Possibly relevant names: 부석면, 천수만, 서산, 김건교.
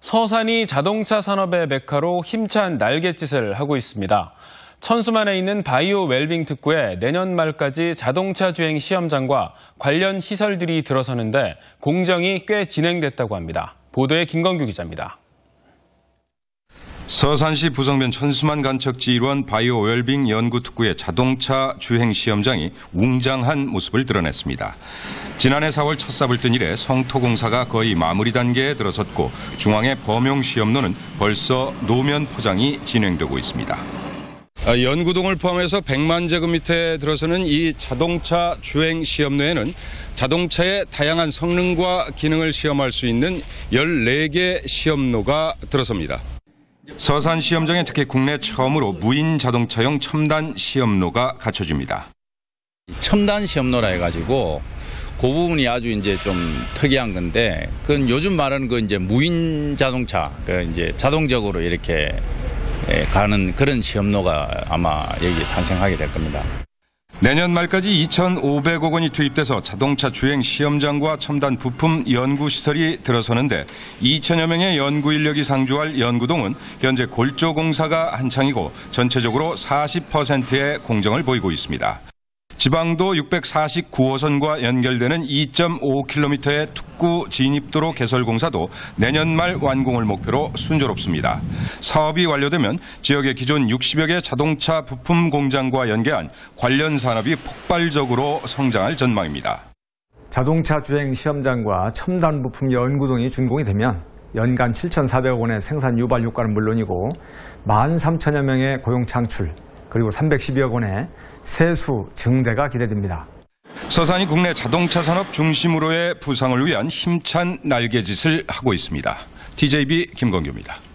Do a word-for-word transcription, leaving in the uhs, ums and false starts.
서산이 자동차 산업의 메카로 힘찬 날갯짓을 하고 있습니다. 천수만에 있는 바이오 웰빙 특구에 내년 말까지 자동차 주행 시험장과 관련 시설들이 들어서는데 공정이 꽤 진행됐다고 합니다. 보도에 김건교 기자입니다. 서산시 부석면 천수만 간척지 일원 바이오 웰빙 연구 특구의 자동차 주행 시험장이 웅장한 모습을 드러냈습니다. 지난해 사월 첫 삽을 뜬 이래 성토 공사가 거의 마무리 단계에 들어섰고 중앙의 범용 시험로는 벌써 노면 포장이 진행되고 있습니다. 연구동을 포함해서 백만 제곱미터에 들어서는 이 자동차 주행 시험로에는 자동차의 다양한 성능과 기능을 시험할 수 있는 열네 개 시험로가 들어섭니다. 서산 시험장에 특히 국내 처음으로 무인 자동차용 첨단 시험로가 갖춰집니다. 첨단 시험로라 해가지고 그 부분이 아주 이제 좀 특이한 건데, 그건 요즘 말하는 그 이제 무인 자동차, 그 이제 자동적으로 이렇게 가는 그런 시험로가 아마 여기 탄생하게 될 겁니다. 내년 말까지 이천오백억 원이 투입돼서 자동차 주행 시험장과 첨단 부품 연구시설이 들어서는데 이천여 명의 연구 인력이 상주할 연구동은 현재 골조 공사가 한창이고 전체적으로 사십 퍼센트의 공정을 보이고 있습니다. 지방도 육백사십구호선과 연결되는 이 점 오 킬로미터의 특구 진입도로 개설 공사도 내년 말 완공을 목표로 순조롭습니다. 사업이 완료되면 지역의 기존 육십여 개 자동차 부품 공장과 연계한 관련 산업이 폭발적으로 성장할 전망입니다. 자동차 주행 시험장과 첨단 부품 연구동이 준공이 되면 연간 칠천사백억 원의 생산 유발 효과는 물론이고 만 삼천여 명의 고용 창출, 그리고 삼백십이억 원의 세수 증대가 기대됩니다. 서산이 국내 자동차 산업 중심으로의 부상을 위한 힘찬 날개짓을 하고 있습니다. 디제이비 김건교입니다.